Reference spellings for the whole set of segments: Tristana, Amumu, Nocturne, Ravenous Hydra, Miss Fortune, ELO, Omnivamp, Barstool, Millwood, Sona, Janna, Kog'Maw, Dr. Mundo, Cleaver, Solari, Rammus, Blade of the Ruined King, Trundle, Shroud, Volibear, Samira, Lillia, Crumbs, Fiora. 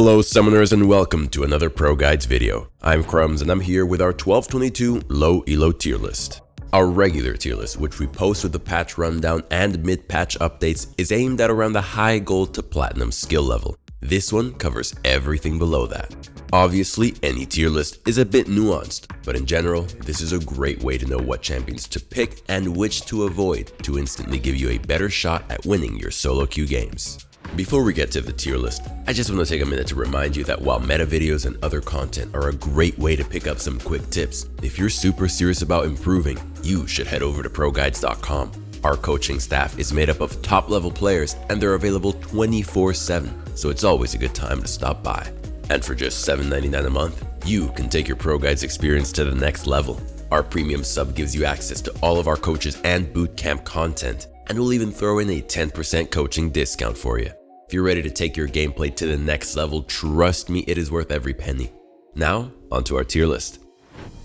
Hello summoners and welcome to another ProGuides video. I'm Crumbs and I'm here with our 1222 low elo tier list. Our regular tier list, which we post with the patch rundown and mid-patch updates, is aimed at around the high gold to platinum skill level. This one covers everything below that. Obviously, any tier list is a bit nuanced, but in general, this is a great way to know what champions to pick and which to avoid to instantly give you a better shot at winning your solo queue games. Before we get to the tier list, I just want to take a minute to remind you that while meta videos and other content are a great way to pick up some quick tips, if you're super serious about improving, you should head over to ProGuides.com. Our coaching staff is made up of top-level players and they're available 24/7, so it's always a good time to stop by. And for just $7.99 a month, you can take your ProGuides experience to the next level. Our premium sub gives you access to all of our coaches and bootcamp content, and we'll even throw in a 10% coaching discount for you. If you're ready to take your gameplay to the next level, trust me, it is worth every penny. Now, onto our tier list.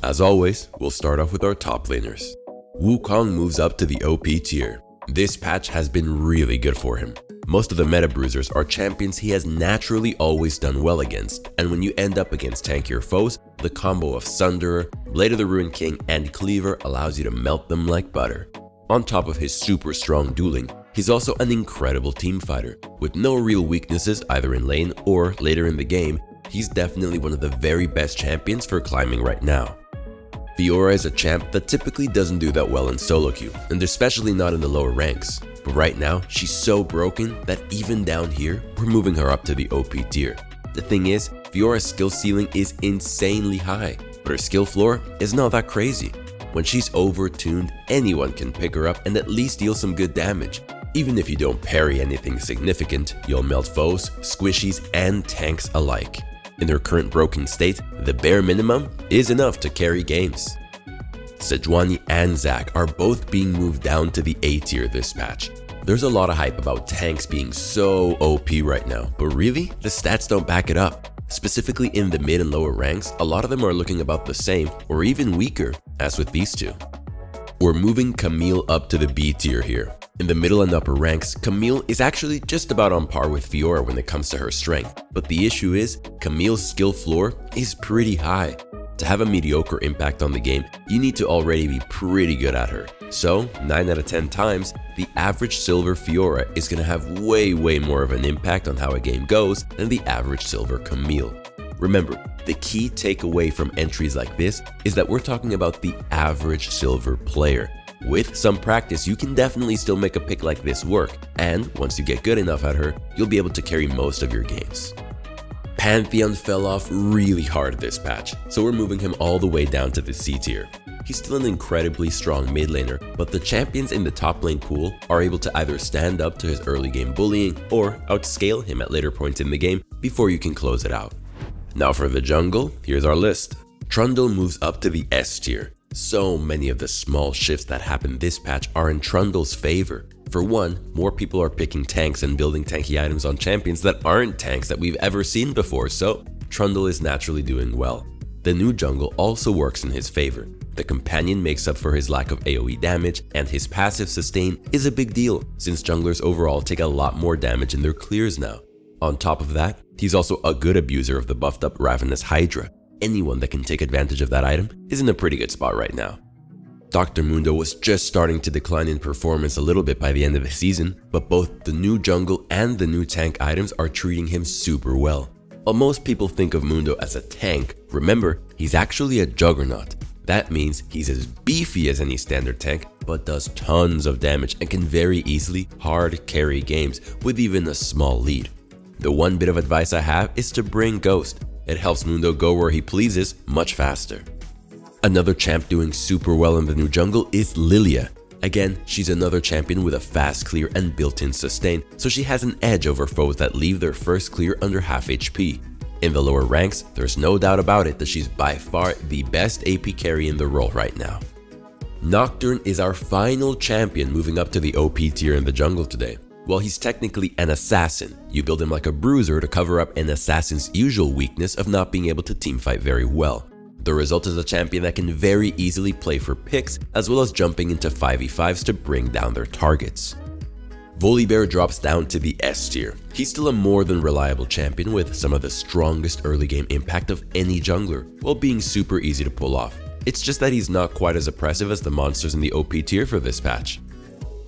As always, we'll start off with our top laners. Wukong moves up to the OP tier. This patch has been really good for him. Most of the meta bruisers are champions he has naturally always done well against, and when you end up against tankier foes, the combo of Sunderer, Blade of the Ruined King, and Cleaver allows you to melt them like butter. On top of his super strong dueling, he's also an incredible teamfighter. With no real weaknesses either in lane or later in the game, he's definitely one of the very best champions for climbing right now. Fiora is a champ that typically doesn't do that well in solo queue, and especially not in the lower ranks. But right now, she's so broken that even down here, we're moving her up to the OP tier. The thing is, Fiora's skill ceiling is insanely high, but her skill floor is not that crazy. When she's overtuned, anyone can pick her up and at least deal some good damage. Even if you don't parry anything significant, you'll melt foes, squishies, and tanks alike. In her current broken state, the bare minimum is enough to carry games. Sejuani and Zac are both being moved down to the A tier this patch. There's a lot of hype about tanks being so OP right now, but really, the stats don't back it up. Specifically in the mid and lower ranks, a lot of them are looking about the same or even weaker, as with these two. We're moving Camille up to the B tier here. In the middle and upper ranks, Camille is actually just about on par with Fiora when it comes to her strength, but the issue is, Camille's skill floor is pretty high. To have a mediocre impact on the game, you need to already be pretty good at her. So, 9 out of 10 times, the average silver Fiora is going to have way more of an impact on how a game goes than the average silver Camille. Remember, the key takeaway from entries like this is that we're talking about the average silver player. With some practice, you can definitely still make a pick like this work, and once you get good enough at her, you'll be able to carry most of your games. Pantheon fell off really hard this patch, so we're moving him all the way down to the C tier. He's still an incredibly strong mid laner, but the champions in the top lane pool are able to either stand up to his early game bullying or outscale him at later points in the game before you can close it out. Now for the jungle, here's our list. Trundle moves up to the S tier. So many of the small shifts that happen this patch are in Trundle's favor. For one, more people are picking tanks and building tanky items on champions that aren't tanks that we've ever seen before, so Trundle is naturally doing well. The new jungle also works in his favor. The companion makes up for his lack of AoE damage, and his passive sustain is a big deal since junglers overall take a lot more damage in their clears now. On top of that, he's also a good abuser of the buffed up Ravenous Hydra. Anyone that can take advantage of that item is in a pretty good spot right now. Dr. Mundo was just starting to decline in performance a little bit by the end of the season, but both the new jungle and the new tank items are treating him super well. While most people think of Mundo as a tank, remember, he's actually a juggernaut. That means he's as beefy as any standard tank, but does tons of damage and can very easily hard carry games with even a small lead. The one bit of advice I have is to bring Ghost. It helps Mundo go where he pleases much faster. Another champ doing super well in the new jungle is Lillia. Again, she's another champion with a fast clear and built-in sustain, so she has an edge over foes that leave their first clear under half HP. In the lower ranks, there's no doubt about it that she's by far the best AP carry in the role right now. Nocturne is our final champion moving up to the OP tier in the jungle today. While he's technically an assassin, you build him like a bruiser to cover up an assassin's usual weakness of not being able to teamfight very well. The result is a champion that can very easily play for picks as well as jumping into 5v5s to bring down their targets. Volibear drops down to the S tier. He's still a more than reliable champion with some of the strongest early game impact of any jungler, while being super easy to pull off. It's just that he's not quite as oppressive as the monsters in the OP tier for this patch.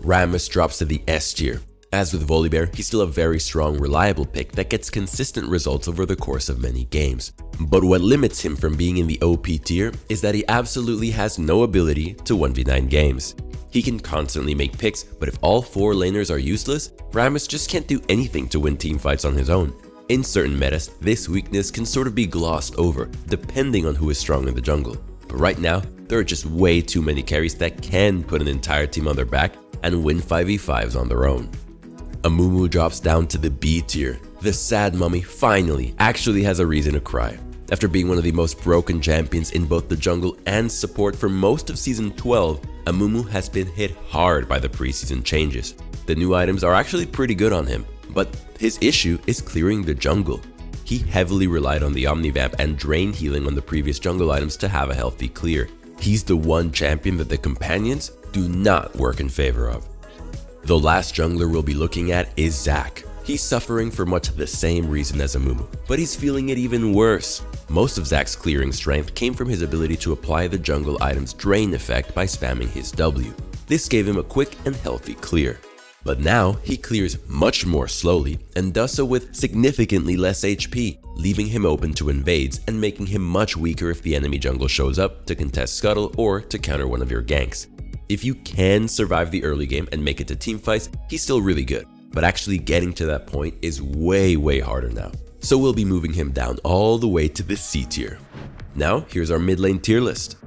Rammus drops to the S tier. As with Volibear, he's still a very strong, reliable pick that gets consistent results over the course of many games. But what limits him from being in the OP tier is that he absolutely has no ability to 1v9 games. He can constantly make picks, but if all 4 laners are useless, Rammus just can't do anything to win teamfights on his own. In certain metas, this weakness can sort of be glossed over, depending on who is strong in the jungle. But right now, there are just way too many carries that can put an entire team on their back and win 5v5s on their own. Amumu drops down to the B tier. The sad mummy finally actually has a reason to cry. After being one of the most broken champions in both the jungle and support for most of season 12, Amumu has been hit hard by the preseason changes. The new items are actually pretty good on him, but his issue is clearing the jungle. He heavily relied on the Omnivamp and drain healing on the previous jungle items to have a healthy clear. He's the one champion that the companions do not work in favor of. The last jungler we'll be looking at is Zac. He's suffering for much the same reason as Amumu, but he's feeling it even worse. Most of Zac's clearing strength came from his ability to apply the jungle item's drain effect by spamming his W. This gave him a quick and healthy clear. But now he clears much more slowly and does so with significantly less HP, leaving him open to invades and making him much weaker if the enemy jungle shows up to contest scuttle or to counter one of your ganks. If you can survive the early game and make it to teamfights, he's still really good, but actually getting to that point is way harder now. So we'll be moving him down all the way to the C tier. Now here's our mid lane tier list.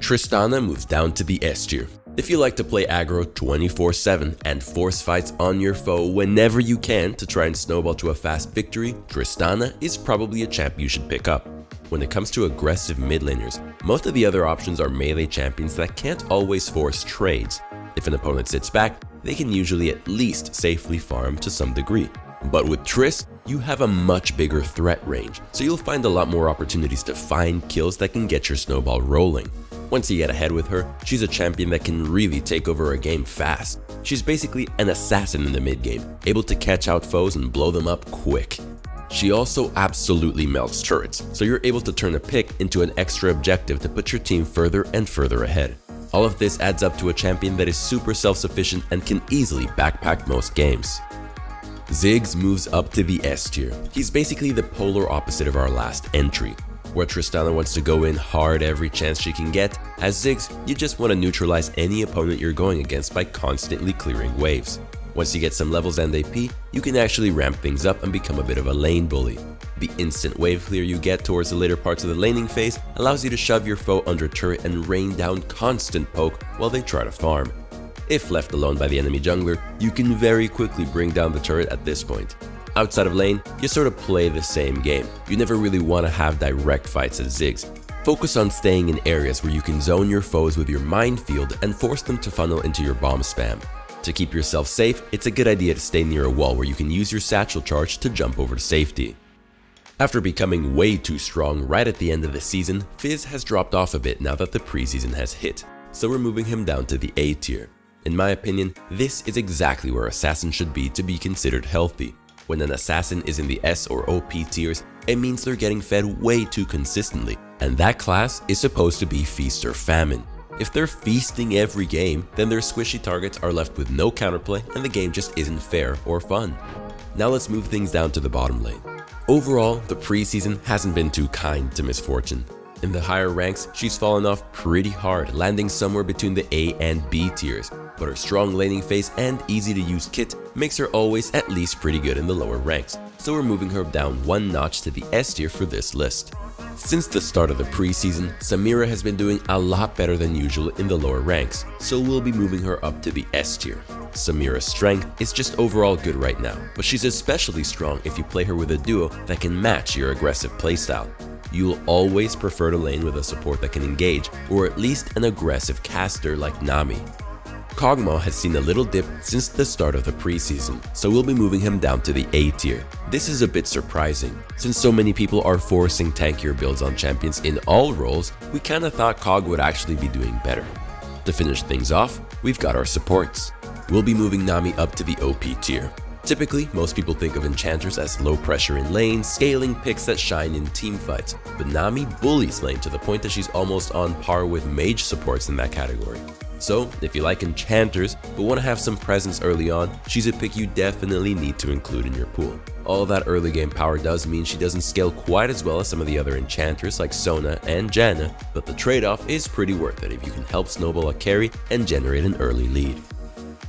Tristana moves down to the S tier. If you like to play aggro 24/7 and force fights on your foe whenever you can to try and snowball to a fast victory, Tristana is probably a champ you should pick up. When it comes to aggressive mid laners, most of the other options are melee champions that can't always force trades. If an opponent sits back, they can usually at least safely farm to some degree. But with Triss, you have a much bigger threat range, so you'll find a lot more opportunities to find kills that can get your snowball rolling. Once you get ahead with her, she's a champion that can really take over a game fast. She's basically an assassin in the mid game, able to catch out foes and blow them up quick. She also absolutely melts turrets, so you're able to turn a pick into an extra objective to put your team further and further ahead. All of this adds up to a champion that is super self-sufficient and can easily backpack most games. Ziggs moves up to the S tier. He's basically the polar opposite of our last entry. Where Tristana wants to go in hard every chance she can get, as Ziggs, you just want to neutralize any opponent you're going against by constantly clearing waves. Once you get some levels and AP, you can actually ramp things up and become a bit of a lane bully. The instant wave clear you get towards the later parts of the laning phase allows you to shove your foe under turret and rain down constant poke while they try to farm. If left alone by the enemy jungler, you can very quickly bring down the turret at this point. Outside of lane, you sort of play the same game. You never really want to have direct fights as Ziggs. Focus on staying in areas where you can zone your foes with your minefield and force them to funnel into your bomb spam. To keep yourself safe, it's a good idea to stay near a wall where you can use your satchel charge to jump over to safety. After becoming way too strong right at the end of the season, Fizz has dropped off a bit now that the preseason has hit, so we're moving him down to the A tier. In my opinion, this is exactly where Assassin should be to be considered healthy. When an Assassin is in the S or OP tiers, it means they're getting fed way too consistently, and that class is supposed to be feast or famine. If they're feasting every game, then their squishy targets are left with no counterplay and the game just isn't fair or fun. Now let's move things down to the bottom lane. Overall, the preseason hasn't been too kind to Miss Fortune. In the higher ranks, she's fallen off pretty hard, landing somewhere between the A and B tiers, but her strong laning phase and easy to use kit makes her always at least pretty good in the lower ranks, so we're moving her down one notch to the S tier for this list. Since the start of the preseason, Samira has been doing a lot better than usual in the lower ranks, so we'll be moving her up to the S tier. Samira's strength is just overall good right now, but she's especially strong if you play her with a duo that can match your aggressive playstyle. You'll always prefer to lane with a support that can engage, or at least an aggressive caster like Nami. Kog'Maw has seen a little dip since the start of the preseason, so we'll be moving him down to the A tier. This is a bit surprising. Since so many people are forcing tankier builds on champions in all roles, we kinda thought Kog would actually be doing better. To finish things off, we've got our supports. will be moving Nami up to the OP tier. Typically, most people think of enchanters as low pressure in lane, scaling picks that shine in teamfights, but Nami bullies lane to the point that she's almost on par with mage supports in that category. So, if you like enchanters but want to have some presence early on, she's a pick you definitely need to include in your pool. All that early game power does mean she doesn't scale quite as well as some of the other enchanters like Sona and Janna, but the trade-off is pretty worth it if you can help snowball a carry and generate an early lead.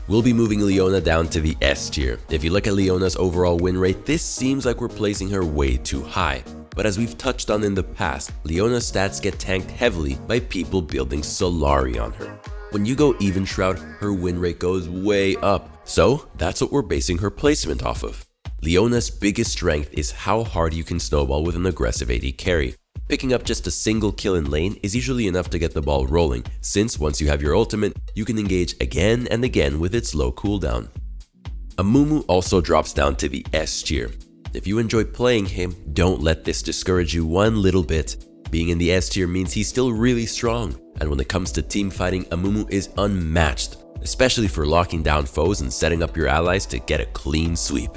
We'll be moving Leona down to the S tier. If you look at Leona's overall win rate, this seems like we're placing her way too high. But as we've touched on in the past, Leona's stats get tanked heavily by people building Solari on her. When you go even Shroud, her win rate goes way up. So that's what we're basing her placement off of. Leona's biggest strength is how hard you can snowball with an aggressive AD carry. Picking up just a single kill in lane is usually enough to get the ball rolling, since once you have your ultimate, you can engage again and again with its low cooldown. Amumu also drops down to the S tier. If you enjoy playing him, don't let this discourage you one little bit. Being in the S tier means he's still really strong, and when it comes to teamfighting, Amumu is unmatched, especially for locking down foes and setting up your allies to get a clean sweep.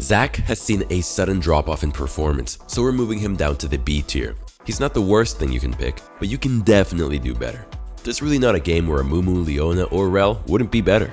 Zac has seen a sudden drop-off in performance, so we're moving him down to the B tier. He's not the worst thing you can pick, but you can definitely do better. There's really not a game where Amumu, Leona, or Rel wouldn't be better.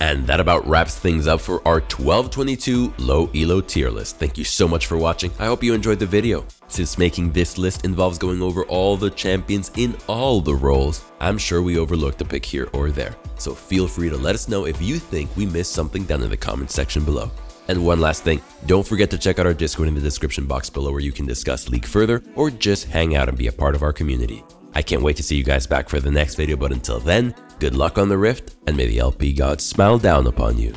And that about wraps things up for our 1222 low elo tier list. Thank you so much for watching. I hope you enjoyed the video. Since making this list involves going over all the champions in all the roles, I'm sure we overlooked a pick here or there. So feel free to let us know if you think we missed something down in the comment section below. And one last thing, don't forget to check out our Discord in the description box below where you can discuss League further or just hang out and be a part of our community. I can't wait to see you guys back for the next video, but until then, good luck on the Rift and may the LP gods smile down upon you.